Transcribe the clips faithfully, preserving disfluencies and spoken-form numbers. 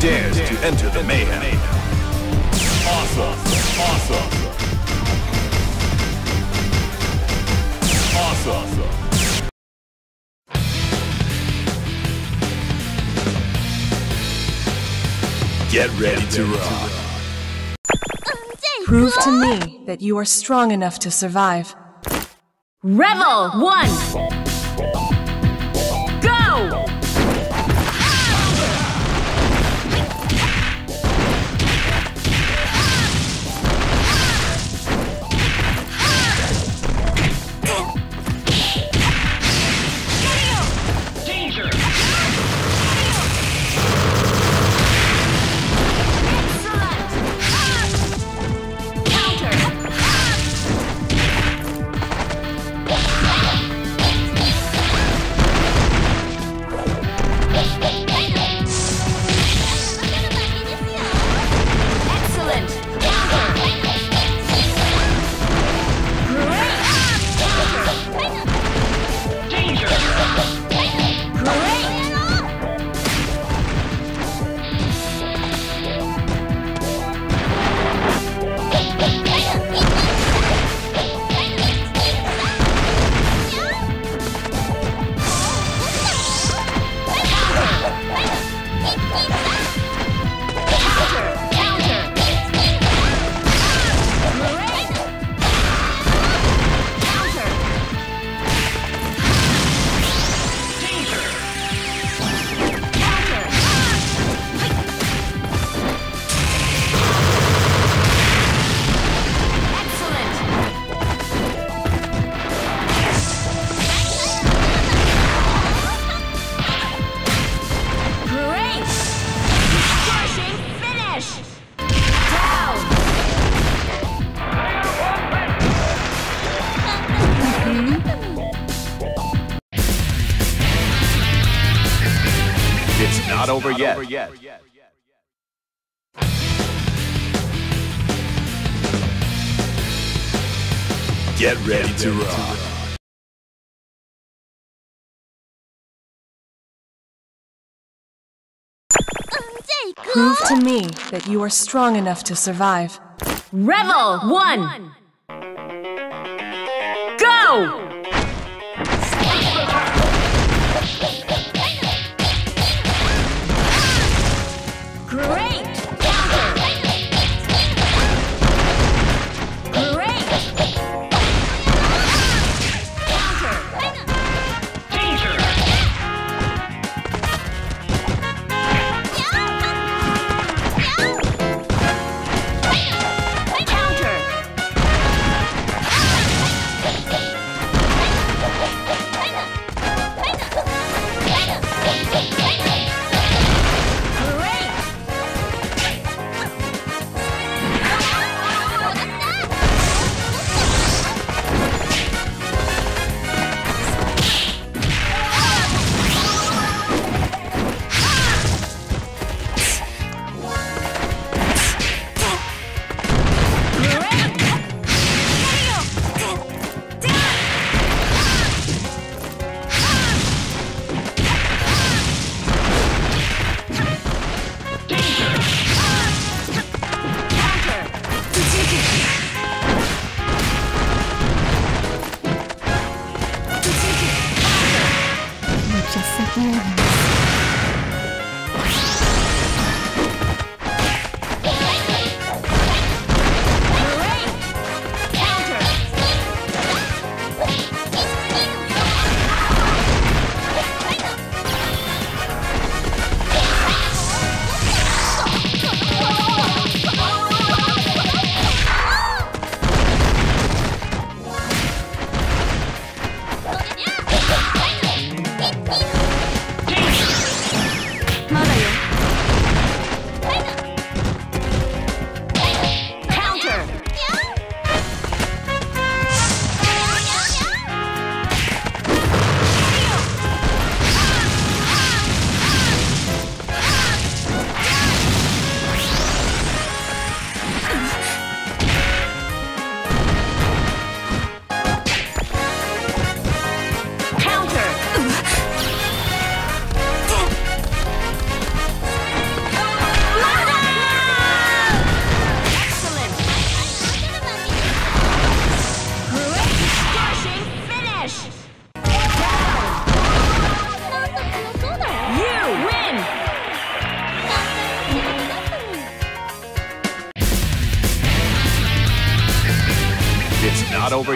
dares to enter the mayhem. Awesome! Awesome! Awesome! Get ready to rock! Prove to me that you are strong enough to survive. Revel one! Not over yet. Get ready to rock. Prove to me that you are strong enough to survive. Revel one! Go!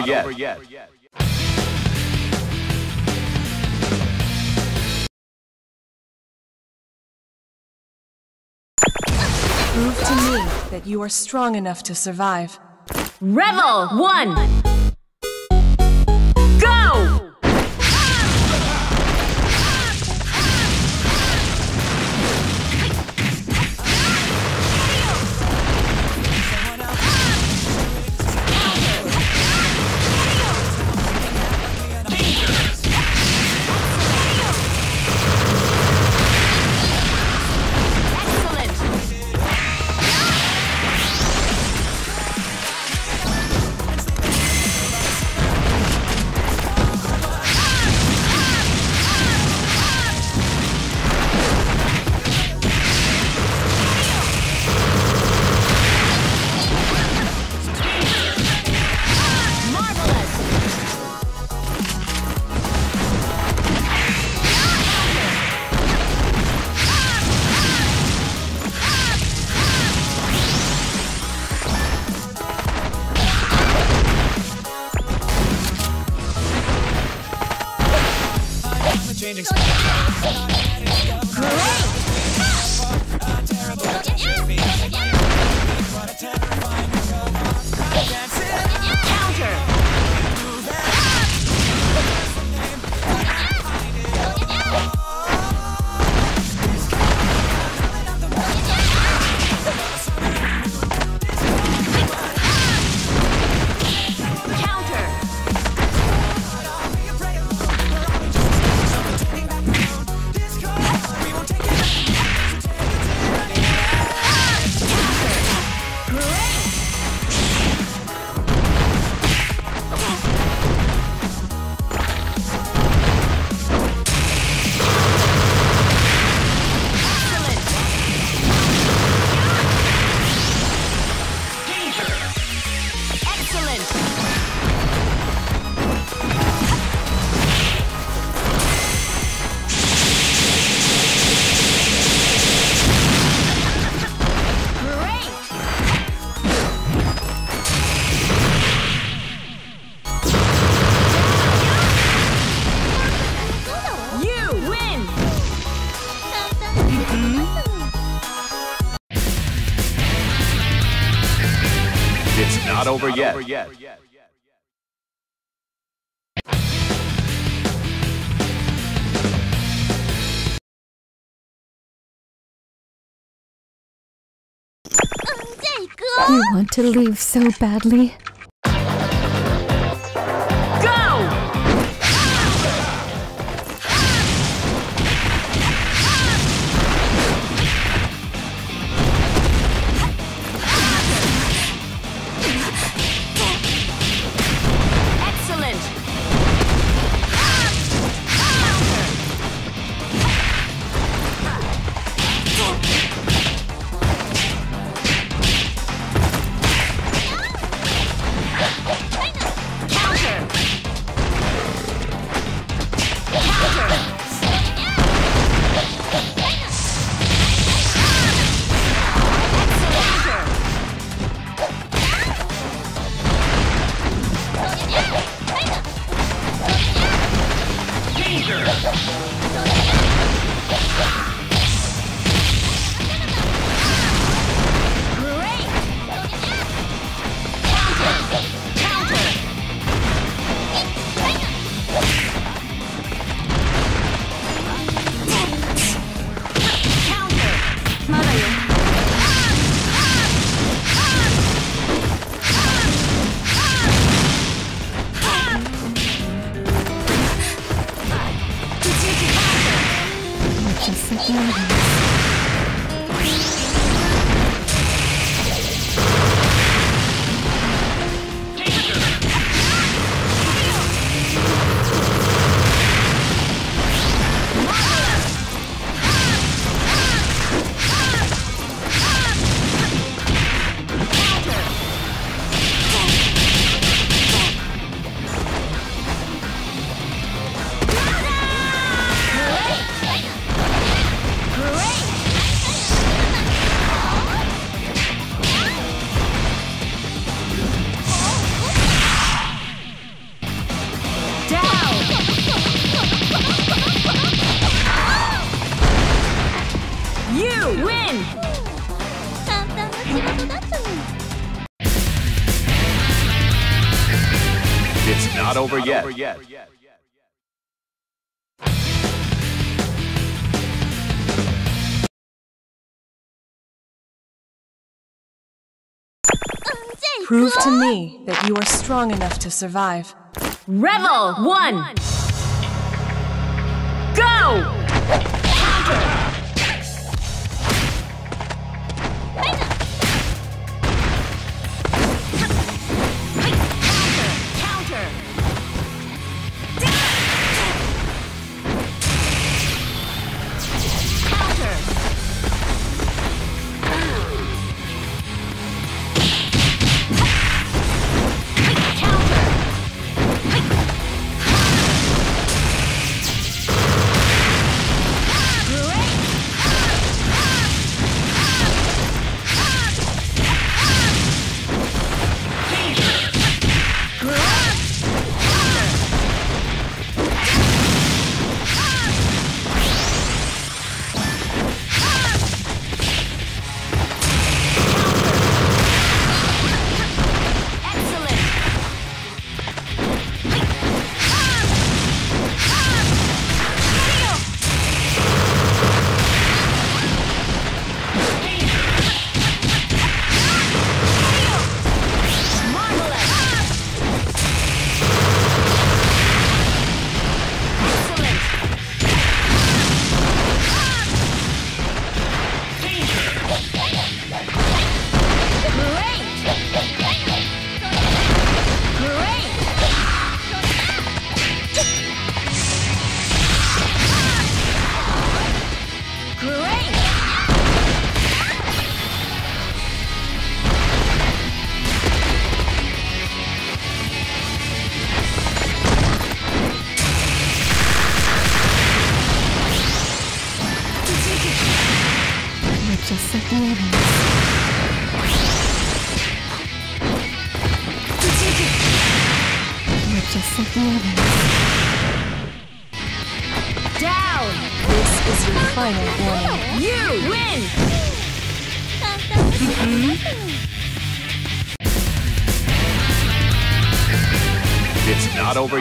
not over yet. Prove to me that you are strong enough to survive. Rebel one! Go! Not over yet. Over yet. You want to leave so badly. Great! win! It's not over yet. Prove to me that you are strong enough to survive. Revel one! Go!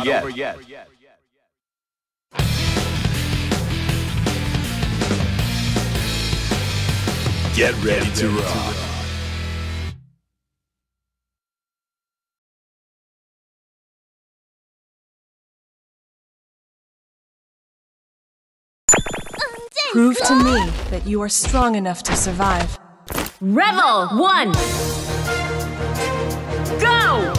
Yet. Yet. Get ready to rock. Prove to me that you are strong enough to survive. Revel one! Go!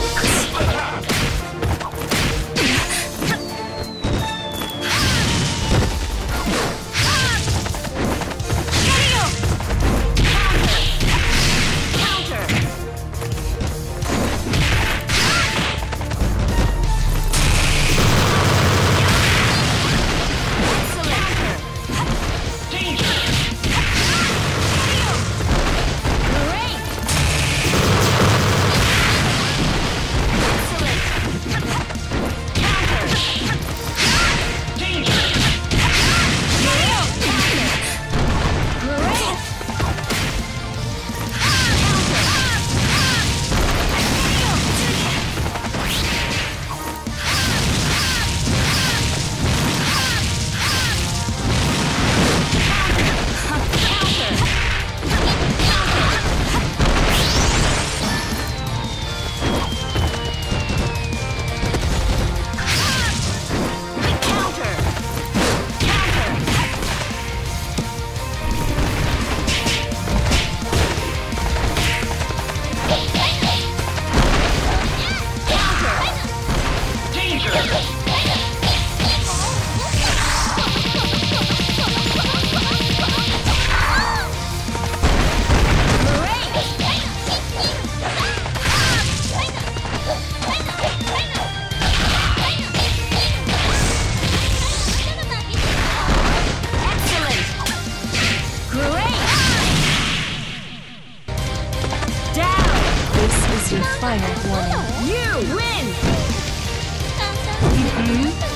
Final warning. You win! Mm-hmm.